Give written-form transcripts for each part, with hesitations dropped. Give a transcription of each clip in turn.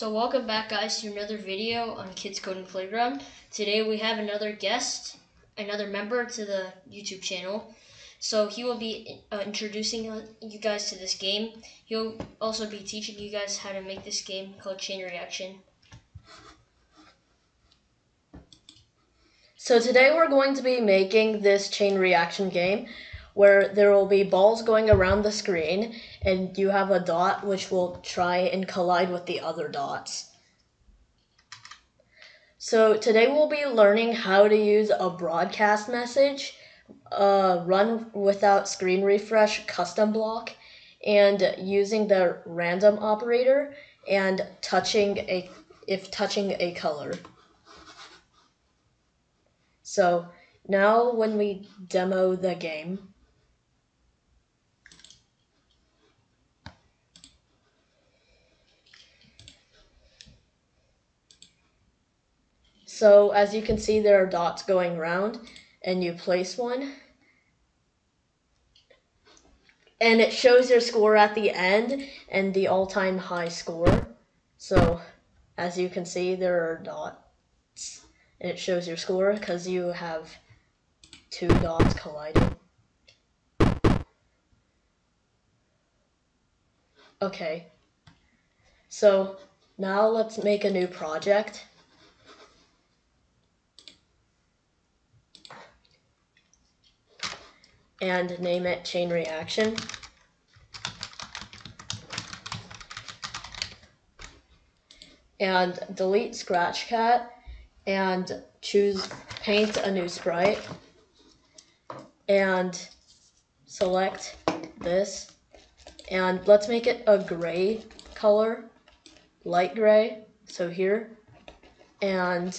So welcome back guys to another video on Kids Coding Playground. Today we have another guest, another member to the YouTube channel. So he will be introducing you guys to this game. He'll also be teaching you guys how to make this game called Chain Reaction. So today we're going to be making this Chain Reaction game where there will be balls going around the screen and you have a dot which will try and collide with the other dots. So today we'll be learning how to use a broadcast message, run without screen refresh custom block, and using the random operator and touching a color. So now when we demo the game. So as you can see, there are dots going around and you place one. And it shows your score at the end and the all-time high score. So as you can see, there are dots and it shows your score because you have two dots colliding. Okay. So now let's make a new project. And name it Chain Reaction. And delete Scratch Cat and choose paint a new sprite and select this and let's make it a gray color, light gray, so here, and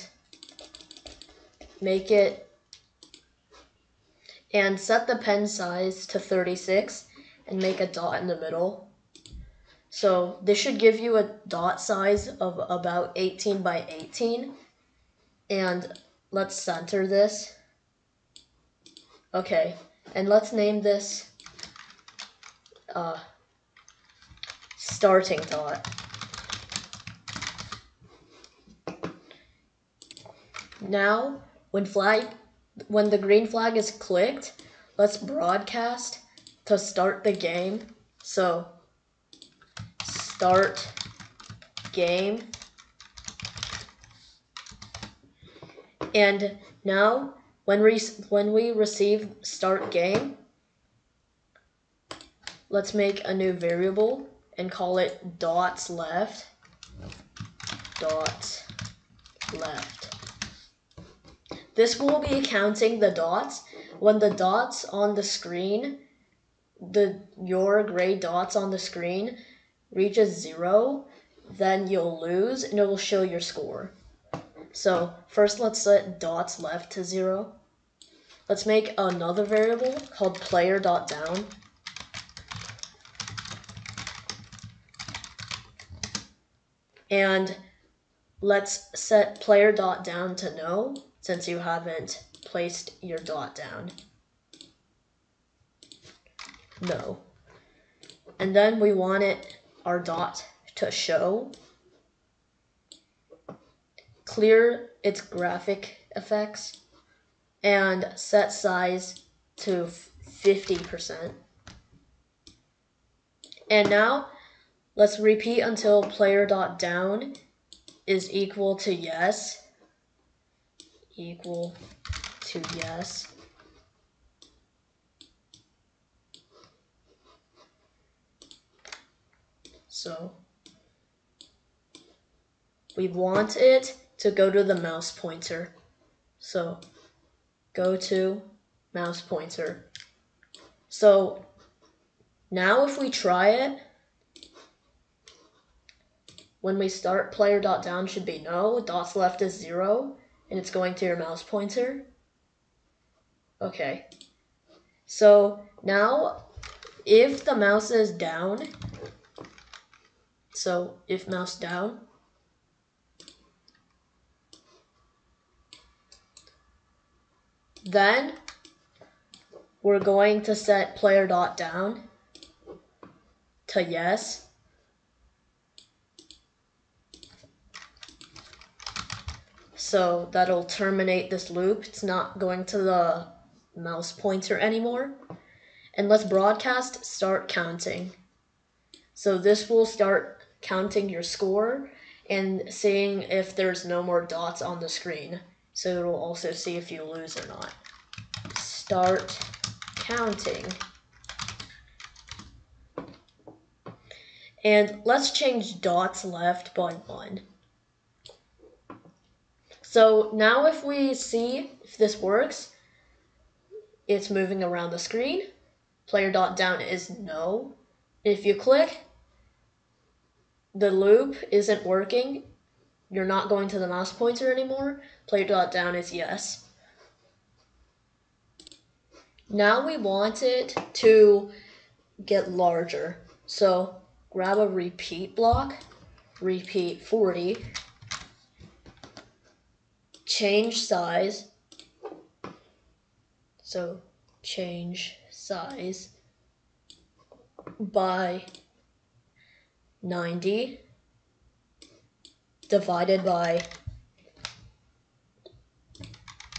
make it and set the pen size to 36 and make a dot in the middle. So this should give you a dot size of about 18 by 18. And let's center this. Okay, and let's name this starting dot. Now, when the green flag is clicked, let's broadcast to start the game. So, start game. And now, when we receive start game, let's make a new variable and call it dots left. This will be counting the dots. When the dots on the screen, your gray dots on the screen reaches 0, then you'll lose and it will show your score. So first let's set dots left to 0. Let's make another variable called player.down. And let's set player.down to no, since you haven't placed your dot down. No. And then we want our dot to show. Clear its graphic effects and set size to 50%. And now let's repeat until player.down is equal to yes. So we want it to go to the mouse pointer. So go to mouse pointer. So now if we try it, when we start, player.down should be no, dots left is 0. And it's going to your mouse pointer. Okay. So now if the mouse is down, so if mouse down, then we're going to set player.down to yes So that'll terminate this loop. It's not going to the mouse pointer anymore. And let's broadcast start counting. So this will start counting your score and seeing if there's no more dots on the screen. So it'll also see if you lose or not. Start counting. And let's change dots left by one. So now if we see if this works, it's moving around the screen. Player dot down is no. If you click, the loop isn't working. You're not going to the mouse pointer anymore. Player dot down is yes. Now we want it to get larger. So grab a repeat block, repeat 40, change size, so change size by 90 divided by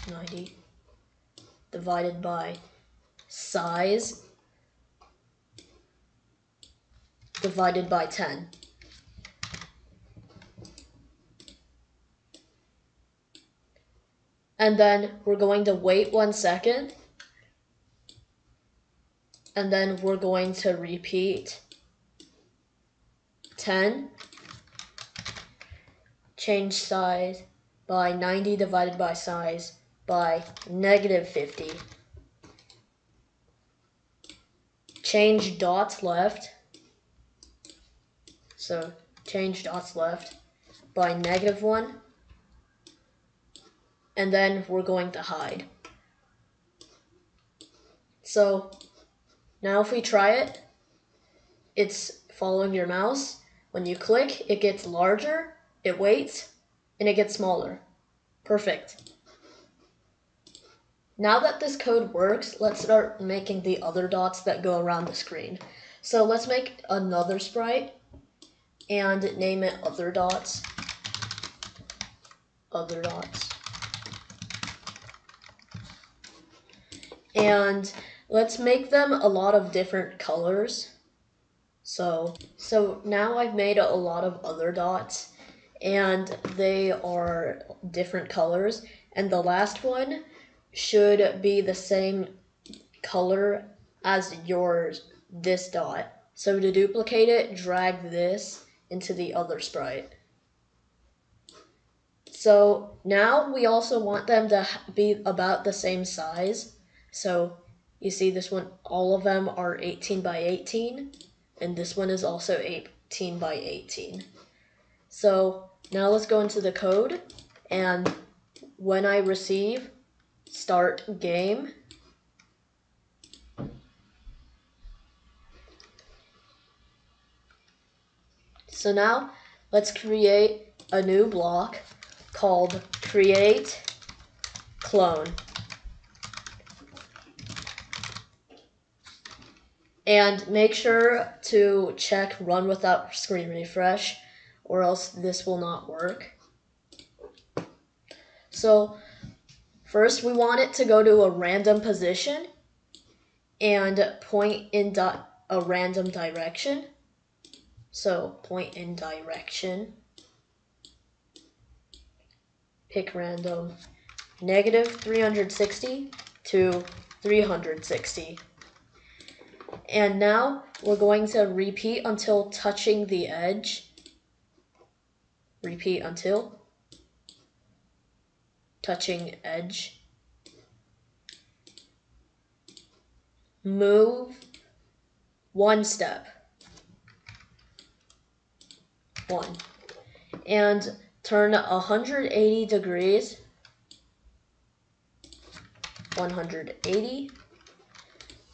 90 divided by size divided by 10. And then we're going to wait 1 second. And then we're going to repeat 10. Change size by 90 divided by size by negative 50. Change dots left. So change dots left by negative 1. And then we're going to hide. So now if we try it, it's following your mouse. When you click, it gets larger, it waits, and it gets smaller. Perfect. Now that this code works, let's start making the other dots that go around the screen. So let's make another sprite and name it other dots. Other dots. And let's make them a lot of different colors. So now I've made a lot of other dots and they are different colors. And the last one should be the same color as yours, this dot. So to duplicate it, drag this into the other sprite. So now we also want them to be about the same size. So you see this one, all of them are 18 by 18. And this one is also 18 by 18. So now let's go into the code. And when I receive start game, so now let's create a new block called create clone. And make sure to check run without screen refresh or else this will not work. So first we want it to go to a random position and point in a random direction. So point in direction, pick random, negative 360 to 360. And now we're going to repeat until touching the edge. Repeat until touching edge. Move 1 step. 1. And turn 180 degrees. 180.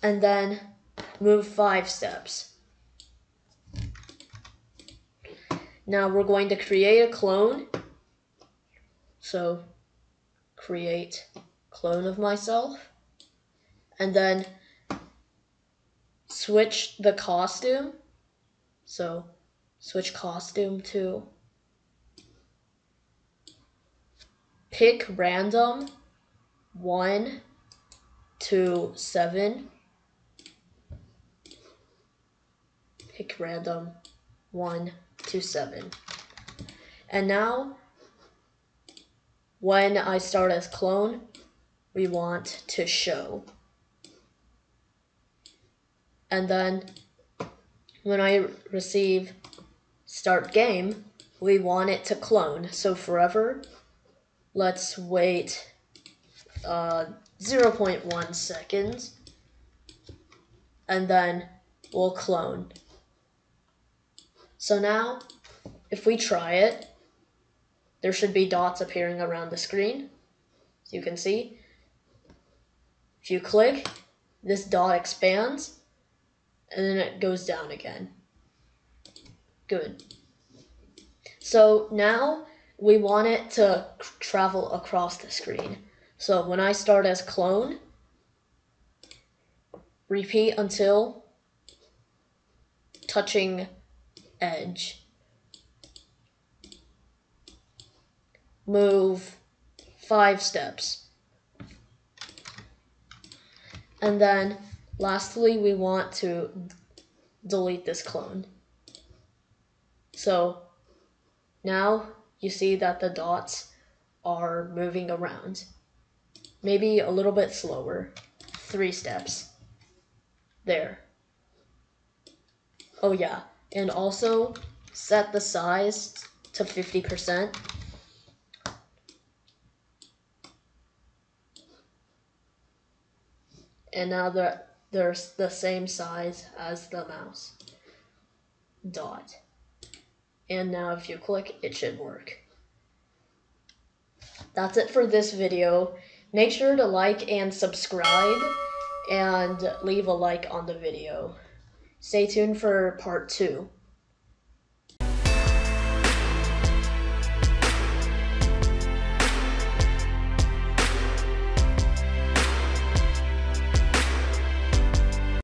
And then move 5 steps. Now we're going to create a clone. So create clone of myself. And then switch the costume. So switch costume to pick random 1 to 7. Pick random 1 to 7. And now, when I start as clone, we want to show. And then when I receive start game, we want it to clone. So forever, let's wait 0.1 seconds, and then we'll clone. So now, if we try it, there should be dots appearing around the screen, as you can see. If you click, this dot expands, and then it goes down again. Good. So now we want it to travel across the screen. So when I start as clone, repeat until touching edge. Move 5 steps. And then lastly, we want to delete this clone. So now you see that the dots are moving around. Maybe a little bit slower. 3 steps. There. Oh yeah, and also set the size to 50%. And now they're the same size as the mouse dot. And now if you click, it should work. That's it for this video. Make sure to like and subscribe, and leave a like on the video. Stay tuned for part 2.